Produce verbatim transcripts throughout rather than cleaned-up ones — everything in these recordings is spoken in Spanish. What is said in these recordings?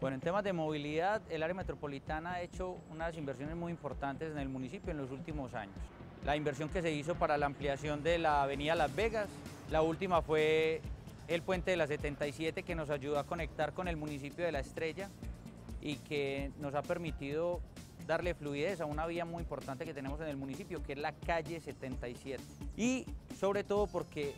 Bueno, en temas de movilidad, el área metropolitana ha hecho unas inversiones muy importantes en el municipio en los últimos años. La inversión que se hizo para la ampliación de la avenida Las Vegas, la última fue el puente de la setenta y siete, que nos ayudó a conectar con el municipio de La Estrella y que nos ha permitido darle fluidez a una vía muy importante que tenemos en el municipio, que es la calle setenta y siete. Y sobre todo porque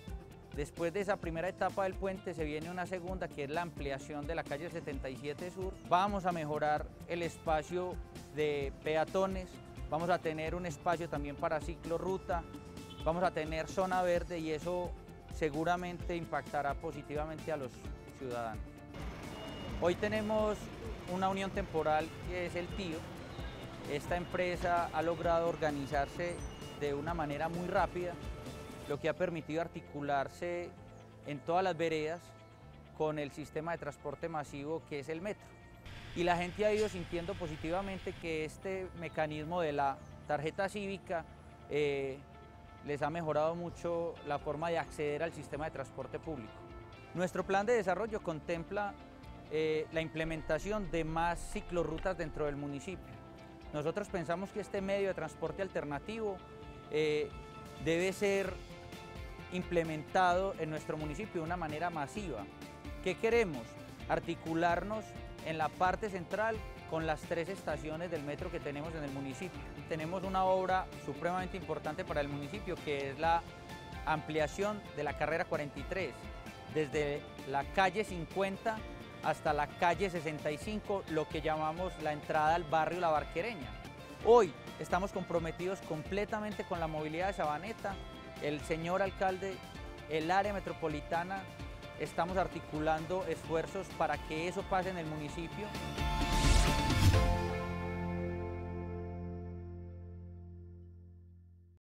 después de esa primera etapa del puente se viene una segunda, que es la ampliación de la calle setenta y siete Sur. Vamos a mejorar el espacio de peatones, vamos a tener un espacio también para ciclorruta, vamos a tener zona verde y eso seguramente impactará positivamente a los ciudadanos. Hoy tenemos una unión temporal que es el Tío. Esta empresa ha logrado organizarse de una manera muy rápida, lo que ha permitido articularse en todas las veredas con el sistema de transporte masivo que es el metro. Y la gente ha ido sintiendo positivamente que este mecanismo de la tarjeta cívica eh, les ha mejorado mucho la forma de acceder al sistema de transporte público. Nuestro plan de desarrollo contempla eh, la implementación de más ciclorrutas dentro del municipio. Nosotros pensamos que este medio de transporte alternativo eh, debe ser implementado en nuestro municipio de una manera masiva. ¿Qué queremos? Articularnos en la parte central con las tres estaciones del metro que tenemos en el municipio. Tenemos una obra supremamente importante para el municipio, que es la ampliación de la carrera cuarenta y tres, desde la calle cincuenta hasta la calle sesenta y cinco, lo que llamamos la entrada al barrio La Barquereña. Hoy estamos comprometidos completamente con la movilidad de Sabaneta. El señor alcalde, el área metropolitana, estamos articulando esfuerzos para que eso pase en el municipio.